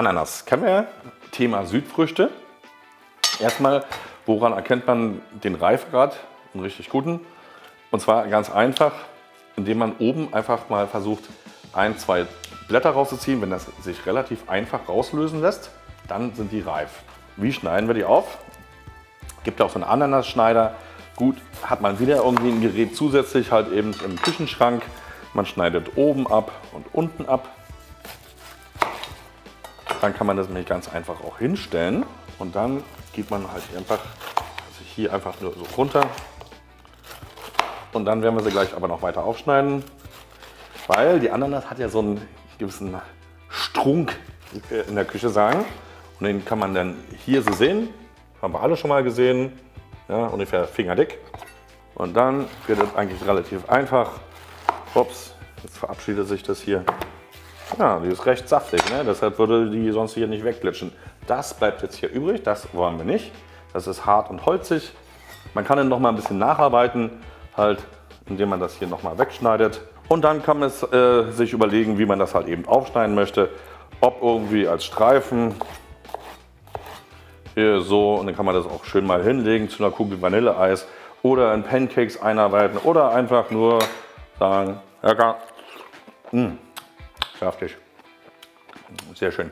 Ananas kennen wir, Thema Südfrüchte. Erstmal, woran erkennt man den Reifegrad, einen richtig guten? Und zwar ganz einfach, indem man oben einfach mal versucht, 1, 2 Blätter rauszuziehen. Wenn das sich relativ einfach rauslösen lässt, dann sind die reif. Wie schneiden wir die auf? Gibt auch so einen Ananasschneider. Gut, hat man wieder irgendwie ein Gerät zusätzlich, halt eben im Küchenschrank. Man schneidet oben ab und unten ab. Dann kann man das nämlich ganz einfach auch hinstellen. Und dann geht man halt einfach, also hier einfach nur so runter. Und dann werden wir sie gleich aber noch weiter aufschneiden, weil die Ananas hat ja so einen gewissen Strunk in der Küche, sagen. Und den kann man dann hier so sehen, haben wir alle schon mal gesehen, ja, ungefähr fingerdick. Und dann wird es eigentlich relativ einfach. Ups, jetzt verabschiedet sich das hier. Ja, die ist recht saftig, ne? Deshalb würde die sonst hier nicht wegglitschen. Das bleibt jetzt hier übrig, das wollen wir nicht. Das ist hart und holzig. Man kann dann noch mal ein bisschen nacharbeiten, halt, indem man das hier nochmal wegschneidet. Und dann kann man es, sich überlegen, wie man das halt eben aufschneiden möchte. Ob irgendwie als Streifen, hier so, und dann kann man das auch schön mal hinlegen zu einer Kugel Vanilleeis oder in Pancakes einarbeiten oder einfach nur sagen, lecker, scharflich, sehr schön.